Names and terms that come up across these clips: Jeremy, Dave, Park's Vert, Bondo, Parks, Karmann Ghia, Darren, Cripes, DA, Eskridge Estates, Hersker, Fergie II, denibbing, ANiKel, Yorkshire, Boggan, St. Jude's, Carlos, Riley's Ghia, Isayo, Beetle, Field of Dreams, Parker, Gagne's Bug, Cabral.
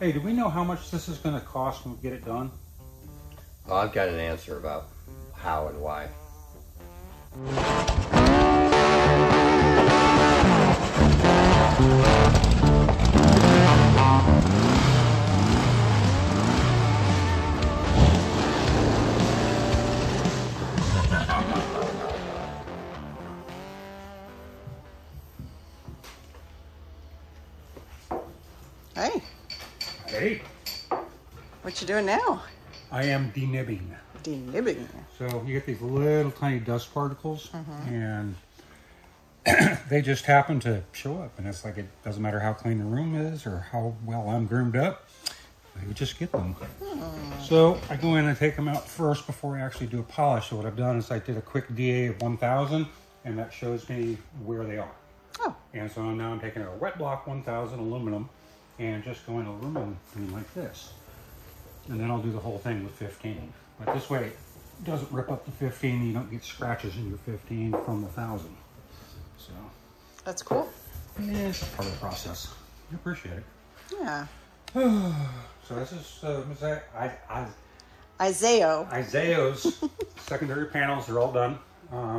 Hey, do we know how much this is going to cost when we get it done? Well, I've got an answer about how and why. Hey. Hey. What you doing now? I am denibbing. Denibbing. So you get these little tiny dust particles, and they just happen to show up. And it's like, it doesn't matter how clean the room is or how well I'm groomed up, you just get them. So I go in and take them out first before I actually do a polish. So what I've done is I did a quick DA of 1000, and that shows me where they are. Oh. And so now I'm taking a wet block 1000 aluminum and just going over them and like this. And then I'll do the whole thing with 15. But this way, it doesn't rip up the 15. You don't get scratches in your 15 from the 1000. So that's cool. Yeah, it's part of the process. I appreciate it. Yeah. So this is Isayo's secondary panels. They're all done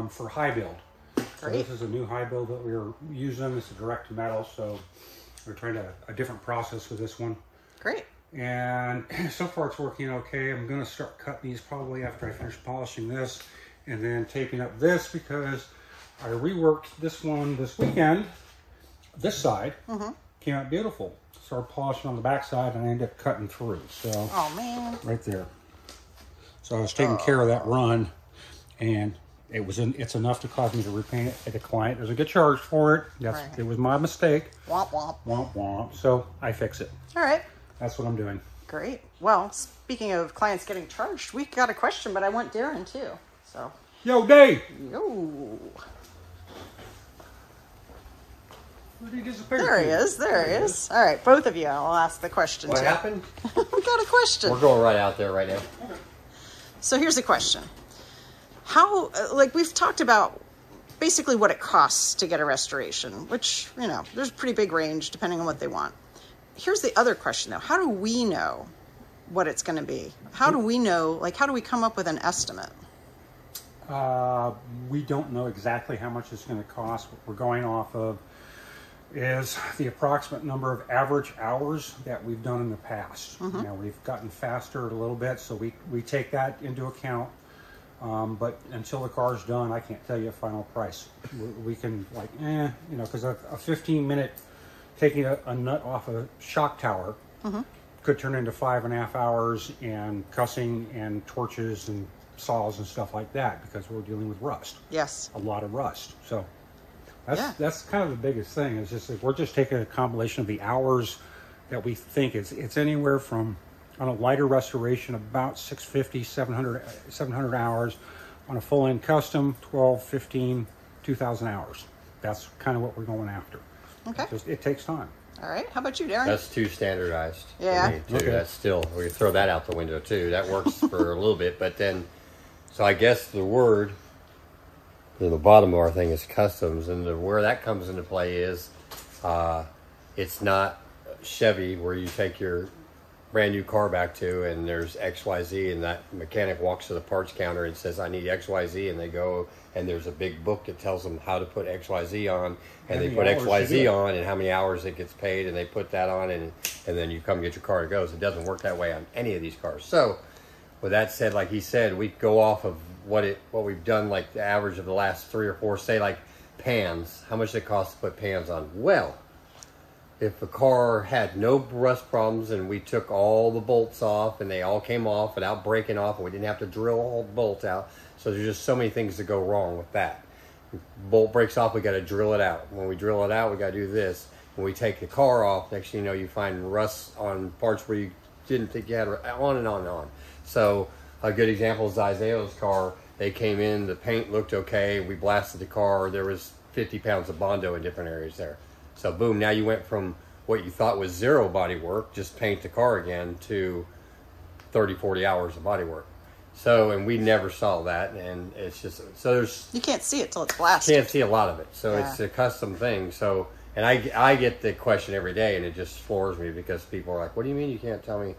for high build. Great. So this is a new high build that we were using. It's a direct metal, so we're trying a different process for this one. Great. And so far it's working okay. I'm going to start cutting these probably after I finish polishing this and then taping up this, because I reworked this one this weekend. This side came out beautiful. Started polishing on the back side and I ended up cutting through. So, oh man, right there. So I was taking care of that run, and it was it's enough to cause me to repaint it at a client. There's a good charge for it. That's right. It was my mistake. Womp womp womp womp. So I fix it. All right. That's what I'm doing. Great. Well, speaking of clients getting charged, we got a question, but I want Darren too. So. Yo, Dave. Yo. Where did he disappear? There he is. There he is. All right, both of you. I'll ask the question. What happened? We got a question. We're going right out there right now. So here's a question. How, like, we've talked about basically what it costs to get a restoration, which, you know, there's a pretty big range depending on what they want. Here's the other question though. How do we know what it's going to be? How do we know, like, how do we come up with an estimate? We don't know exactly how much it's going to cost. What we're going off of is the approximate number of average hours that we've done in the past. You know, we've gotten faster a little bit, so we take that into account. But until the car's done, I can't tell you a final price. We can, like, you know, because a 15-minute taking a nut off a shock tower could turn into 5.5 hours and cussing and torches and saws and stuff like that, because we're dealing with rust. Yes. A lot of rust. So that's kind of the biggest thing. It's just like we're just taking a compilation of the hours that we think it's anywhere from, on a lighter restoration, about 650, 700 hours. On a full-end custom, 12, 15, 2,000 hours. That's kind of what we're going after. Okay. Just, it takes time. All right. How about you, Darren? That's too standardized. Yeah. Me, too. Okay. That's still, we can throw that out the window too. That works for a little bit, but then, so I guess the word in the bottom of our thing is customs, and where that comes into play is it's not Chevy where you take your brand new car back to and there's XYZ and that mechanic walks to the parts counter and says, I need XYZ, and they go and there's a big book that tells them how to put XYZ on, and they put XYZ on and how many hours it gets paid, and they put that on, and then you come get your car and it goes. It doesn't work that way on any of these cars. So with that said, like he said, we go off of what we've done, like the average of the last 3 or 4, say like pans, how much it costs to put pans on. Well, if the car had no rust problems and we took all the bolts off and they all came off without breaking off and we didn't have to drill all the bolts out, so there's just so many things that go wrong with that. If bolt breaks off, we got to drill it out. When we drill it out, we got to do this. When we take the car off, next thing you know, you find rust on parts where you didn't think you had, on and on and on. So a good example is Isayo's car. They came in, the paint looked okay, we blasted the car, there was 50 pounds of Bondo in different areas there. So boom, now you went from what you thought was zero body work, just paint the car again, to 30, 40 hours of body work. So, and we never saw that, and it's just, so there's... You can't see it till it's blasted. Can't see a lot of it, so it's a custom thing. So And I get the question every day, and it just floors me because people are like, what do you mean you can't tell me?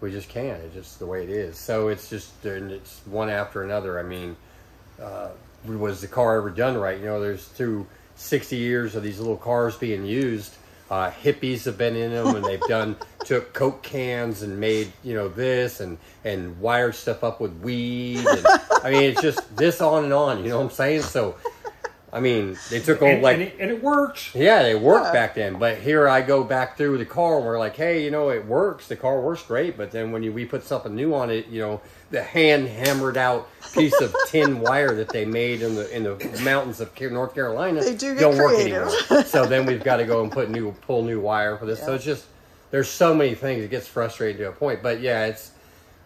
We just can't. It's just the way it is. So it's just, and it's one after another. I mean, was the car ever done right? You know, there's through 60 years of these little cars being used. Hippies have been in them, and they've done, took Coke cans and made, you know, this and wired stuff up with weed. And, I mean, it's just this on and on, you know what I'm saying? So, I mean, they took old, like... And it worked. Yeah, they worked back then. But here I go back through the car, and we're like, hey, you know, it works. The car works great. But then when we put something new on it, you know, the hand-hammered out piece of tin wire that they made in the mountains of North Carolina, they don't work anymore. So then we've got to go and pull new wire for this. Yeah. So it's just, there's so many things. It gets frustrating to a point. But, yeah, it's...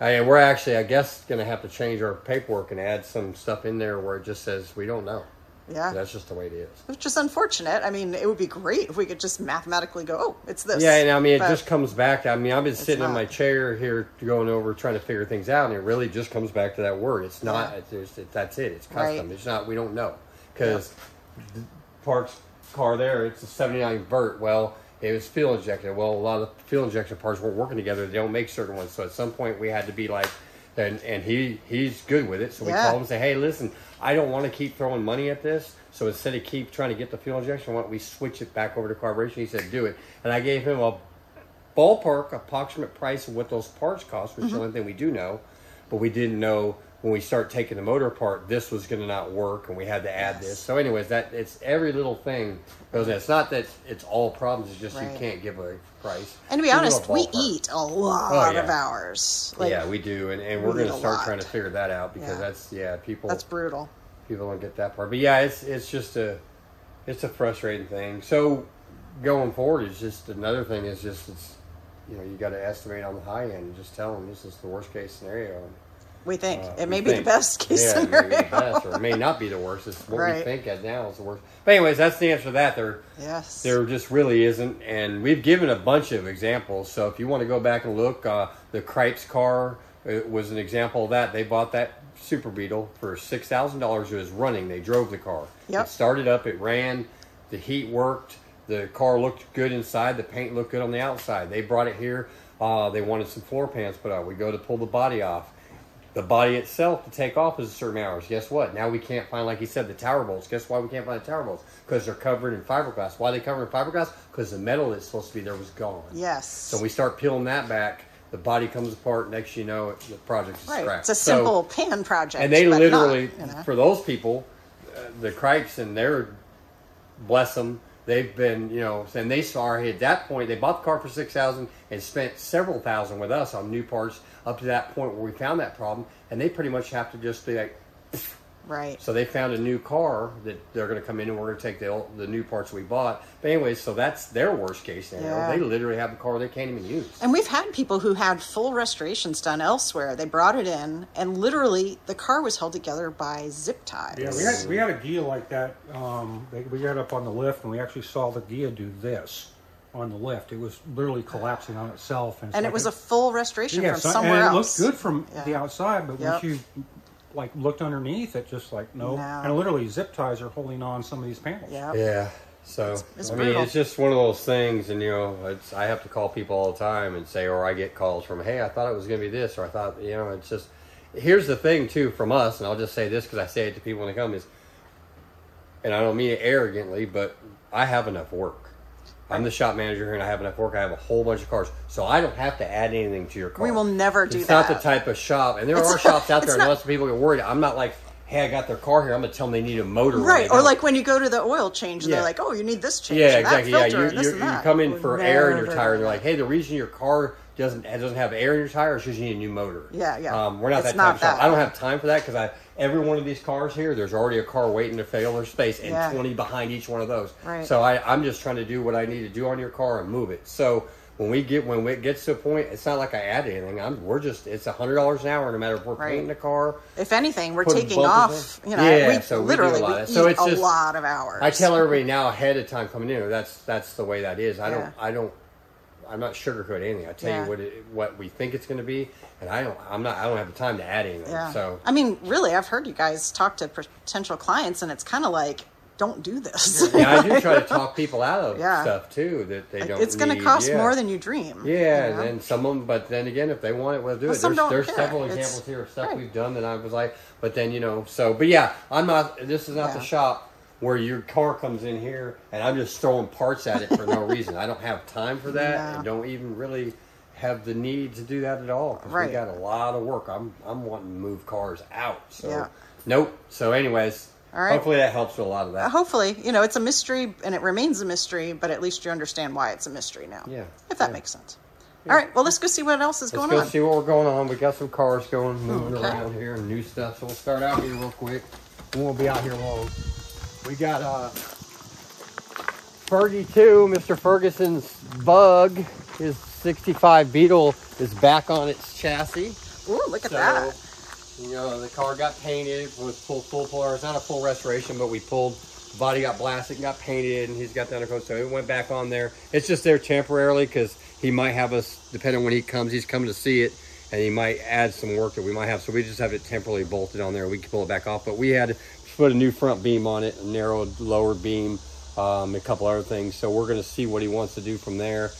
we're actually, I guess, going to have to change our paperwork and add some stuff in there where it just says, we don't know. Yeah. That's just the way it is. Which is unfortunate. I mean, it would be great if we could just mathematically go, oh, it's this. Yeah, and I mean, it just comes back. I mean, I've been sitting in my chair here going over, trying to figure things out, and it really just comes back to that word. It's not, that's it. It's custom. Right. It's not, we don't know. Because the Parks car there, it's a 79 Vert. Well, it was fuel injected. Well, a lot of the fuel injection parts weren't working together. They don't make certain ones. So at some point, we had to be like, and he's good with it. So we called him and say, hey, listen, I don't want to keep throwing money at this. So instead of keep trying to get the fuel injection, why don't we switch it back over to carburation? He said, do it. And I gave him a ballpark approximate price of what those parts cost, which is the only thing we do know. But we didn't know when we start taking the motor apart, this was going to not work, and we had to add this. So anyways, that it's every little thing goes in. It's not that it's all problems. It's just you can't give a price. And to be honest, we eat a lot of hours. Like, yeah, we do. And we're going to start trying to figure that out because people... That's brutal. People don't get that part. But yeah, it's just a frustrating thing. So going forward, it's just another thing is just, it's, you know, you got to estimate on the high end and just tell them this is the worst case scenario. We think. It may be the best case scenario. It may be the best, or it may not be the worst. It's what we think at now is the worst. But anyways, that's the answer to that. There just really isn't. And we've given a bunch of examples. So if you want to go back and look, the Cripes car was an example of that. They bought that Super Beetle for $6,000. It was running. They drove the car. Yep. It started up. It ran. The heat worked. The car looked good inside. The paint looked good on the outside. They brought it here. They wanted some floor pans put out. We go to pull the body off. The body itself to take off is a certain hours. Guess what? Now we can't find, like he said, the tower bolts. Guess why we can't find the tower bolts? Because they're covered in fiberglass. Why are they covered in fiberglass? Because the metal that's supposed to be there was gone. Yes. So we start peeling that back. The body comes apart. Next you know, the project is scrapped. It's a simple pan project. And they literally, not, you know, for those people, the Cripes and their, bless them, they've been, you know, and they saw at that point, they bought the car for $6,000 and spent several thousand with us on new parts up to that point where we found that problem. And they pretty much have to just be like, pfft. Right. So they found a new car that they're going to come in and we're going to take the new parts we bought. But anyway, so that's their worst case scenario. Yeah. They literally have a car they can't even use. And we've had people who had full restorations done elsewhere. They brought it in, and literally the car was held together by zip ties. Yeah, we had a Ghia like that. We got up on the lift, and we actually saw the Ghia do this on the lift. It was literally collapsing on itself. And like it was a full restoration from somewhere else. And it looked good from the outside, but once you... like looked underneath it, just like no, and literally zip ties are holding on some of these panels. Yeah, yeah. So it's I mean, it's just one of those things, and you know, it's, I have to call people all the time and say, or I get calls from, hey, I thought it was going to be this, or I thought, you know, it's just. Here's the thing too from us, and I'll just say this because I say it to people when they come is, and I don't mean it arrogantly, but I have enough work. I'm the shop manager here, and I have enough work. I have a whole bunch of cars, so I don't have to add anything to your car. We will never do that. It's not the type of shop, and there are shops out there, and lots of people get worried. I'm not like, hey, I got their car here. I'm going to tell them they need a motor. Right, or like when you go to the oil change, and they're like, oh, you need this change, yeah, exactly. That filter, and this and that. You come in for air in your tire, and they're like, hey, the reason your car doesn't have air in your tire is because you need a new motor. Yeah, yeah. We're not that type of shop. I don't have time for that because every one of these cars here, there's already a car waiting to fill their space and 20 behind each one of those. Right. So I'm just trying to do what I need to do on your car and move it. So when it gets to a point, it's not like I add anything. We're just, it's $100 an hour no matter if we're painting the car. If anything, we're taking off, you know, we literally eat a lot of hours. I tell everybody now ahead of time coming in, that's the way that is. I'm not sugarcoating anything. I tell you what we think it's going to be, and I don't have the time to add anything. Yeah. So I mean, really, I've heard you guys talk to potential clients, and it's kind of like don't do this. Yeah, I do try to talk people out of stuff too that they don't. It's going to cost more than you dream. Yeah, you know? And then some of them. But then again, if they want it, we'll do it. There's several examples here of stuff we've done that I was like, but then you know, so but yeah, I'm not. This is not the shop where your car comes in here and I'm just throwing parts at it for no reason. I don't have time for that. And don't even really have the need to do that at all because we got a lot of work. I'm wanting to move cars out. So nope. So anyways. All right. Hopefully that helps with a lot of that. Hopefully. You know, it's a mystery, and it remains a mystery, but at least you understand why it's a mystery now. Yeah. If that makes sense. Yeah. All right. Well, let's go see what else is going on. Let's go see what we're going on. We got some cars going, moving around here, and new stuff. So we'll start out here real quick. We won't be out here long. We got Fergie II, Mr. Ferguson's bug. His 65 Beetle is back on its chassis. Ooh, look at that. You know, the car got painted, was full. It's not a full restoration, but we pulled, the body got blasted and got painted, and he's got the undercoat, so it went back on there. It's just there temporarily because he might have us, depending on when he comes, he's coming to see it, and he might add some work that we might have, so we just have it temporarily bolted on there. We can pull it back off, but we had to put a new front beam on it, a narrowed lower beam, a couple other things, so we're going to see what he wants to do from there.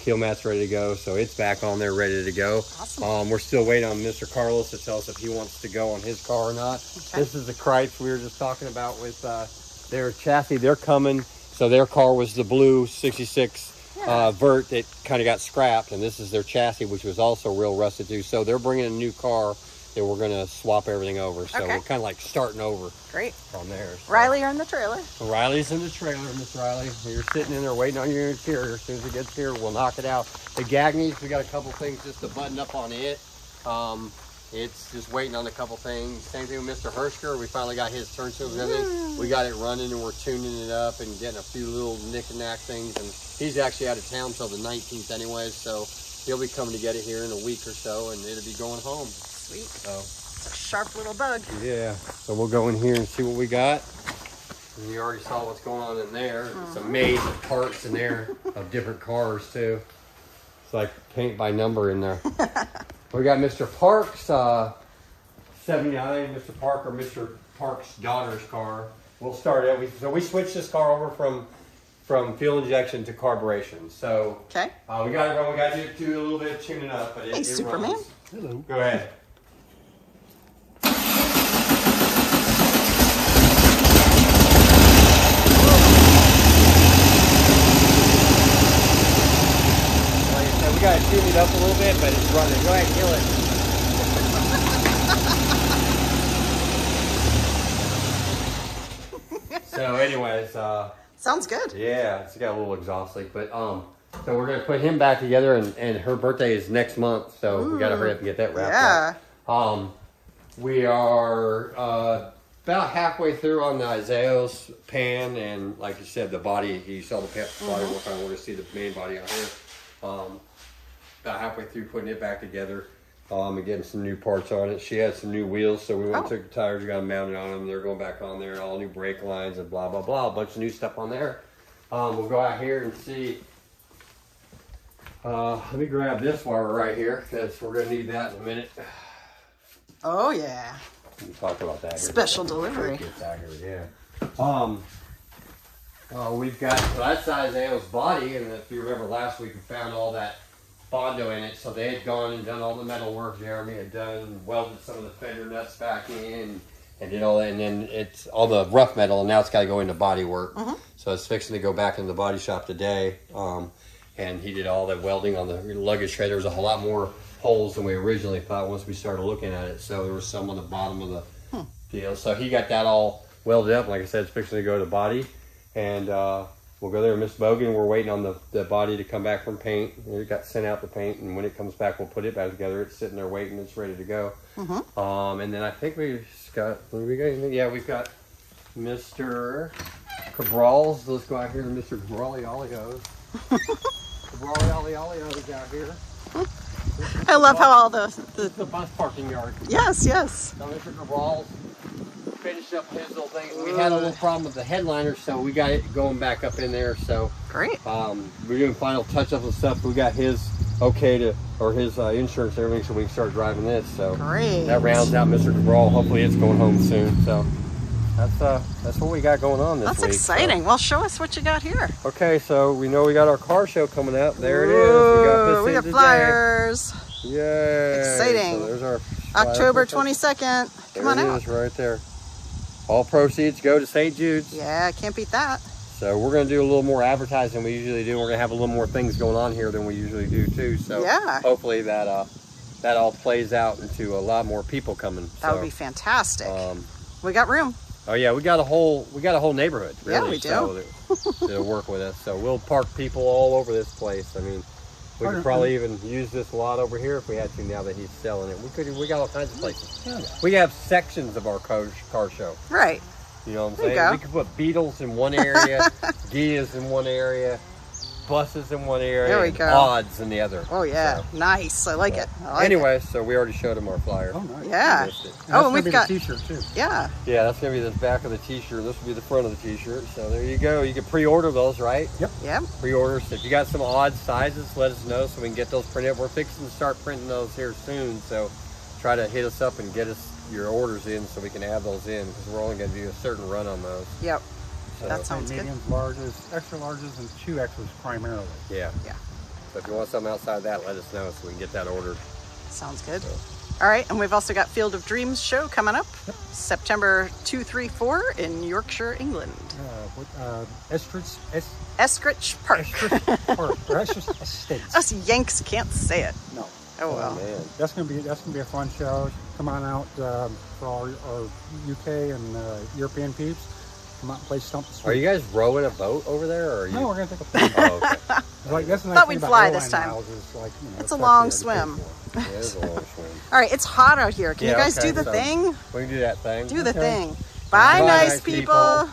Keel mat's ready to go, so it's back on there ready to go. Awesome. We're still waiting on Mr. Carlos to tell us if he wants to go on his car or not. Okay. This is the Cripes we were just talking about with their chassis. They're coming. So their car was the blue 66 Vert that kind of got scrapped, and this is their chassis, which was also real residue. So they're bringing a new car that we're going to swap everything over. So we're kind of like starting over. Great. From there. So. Riley, you're in the trailer. So Riley's in the trailer, Miss Riley. You're sitting in there waiting on your interior. As soon as it gets here, we'll knock it out. The Gagne's, we got a couple things just to button up on it. It's just waiting on a couple things. Same thing with Mr. Hersker. We finally got his turn signals and everything. We got it running and we're tuning it up and getting a few little knick and knack things. And he's actually out of town till the 19th anyways. So he'll be coming to get it here in a week or so, and it'll be going home. Sweet. So, it's a sharp little bug. Yeah. So we'll go in here and see what we got. And you already saw what's going on in there. It's a maze of parts in there of different cars too. It's like paint by number in there. We got Mr. Parks 79, Mr. Parker, Mr. Parks' daughter's car. We'll start out. So we switched this car over from fuel injection to carburation. So we got it. We got to do a little bit of tuning up, but it Superman. Runs. Hello. Go ahead. We gotta tune it up a little bit, but it's running. Go ahead, kill it. So, anyways, sounds good. Yeah, it's got a little exhaust leak, but so we're gonna put him back together, and her birthday is next month, so we gotta hurry up and get that wrapped up. We are about halfway through on the Isayo's pan, and like you said, the body. You saw the body work on. We're gonna see the main body on here. About halfway through putting it back together and getting some new parts on it. She had some new wheels, so we went and took the tires, got them mounted on them. They're going back on there, all new brake lines and blah, blah, blah. A bunch of new stuff on there. We'll go out here and see. Let me grab this while we're right here because we're going to need that in a minute. Oh, yeah. We'll talk about that. Special delivery. We've got, so that's Isayo's body, and if you remember last week we found all that Bondo in it, so they had gone and done all the metal work. Jeremy had done, welded some of the fender nuts back in, and did all that, and then it's all the rough metal, and now it's got to go into body work. So it's fixing to go back in the body shop today, and he did all the welding on the luggage tray. There was a whole lot more holes than we originally thought once we started looking at it, so there was some on the bottom of the deal. So he got that all welded up, like I said, it's fixing to go to body. And we'll go there. Miss Boggan, we're waiting on the body to come back from paint. It got sent out to paint, and when it comes back, we'll put it back together. It's sitting there waiting. It's ready to go. And then I think we've got, what do we got? Yeah, we've got Mr. Cabral's. Let's go out here to Mr. Cabraliolio's. Cabraliolio's out here. I love how all the bus parking yard. Yes, yes. Now Mr. Cabral's finished up his little thing. We had a little problem with the headliner, so we got it going back up in there. So great. We're doing final touch-ups and stuff. We got his okay to, or his insurance and everything, so we can start driving this. So great. That rounds out Mr. Cabral. Hopefully it's going home soon. So That's what we got going on this week. That's exciting. So. Well, show us what you got here. Okay, so we know we got our car show coming up. There it is. We got flyers. Yay. Exciting. So there's our October 22nd. Come on out. It is right there. All proceeds go to St. Jude's. Yeah, can't beat that. So we're going to do a little more advertising than we usually do. We're going to have a little more things going on here than we usually do too. So yeah. Hopefully that all plays out into a lot more people coming. That would be fantastic. We got room. Oh yeah, we got a whole neighborhood. Really, yeah, we do. To work with us. So we'll park people all over this place. I mean, we could probably even use this lot over here if we had to. Now that he's selling it, we got all kinds of places. Yeah. We have sections of our car show. Right. You know what I'm saying? There you go. We could put Beatles in one area, Ghias in one area, buses in one area, there we go. And odds in the other. Oh yeah, so, nice. I like it. I like anyway, so we already showed them our flyer. Oh nice. Yeah. And we've got the T-shirt too. Yeah. Yeah, that's gonna be the back of the T-shirt. This will be the front of the T-shirt. So there you go. You can pre-order those, right? Yep. Yep. Pre-orders. So if you got some odd sizes, let us know so we can get those printed. We're fixing to start printing those here soon. So try to hit us up and get us your orders in so we can have those in because we're only going to do a certain run on those. Yep. So that sounds good. Mediums, larges, extra larges, and 2Xs primarily. Yeah. Yeah. So if you want something outside of that, let us know so we can get that ordered. Sounds good. So. All right. And we've also got Field of Dreams show coming up September 2-3-4 in Yorkshire, England. Eskridge Park. Eskridge Park. Or Eskridge Estates. Us Yanks can't say it. No. Oh well. Man. That's gonna be a fun show. Come on out for all our UK and European peeps. Come out and play stump. Are you guys rowing a boat over there? Or are you... No, we're gonna take a boat. Oh, okay. Like, that's the nice thought we'd fly this time. Is, like, you know, it's a long swim. Yeah, it is a long swim. All right, it's hot out here. Can you guys do the thing? We can do that thing. Do the thing. Bye, nice people.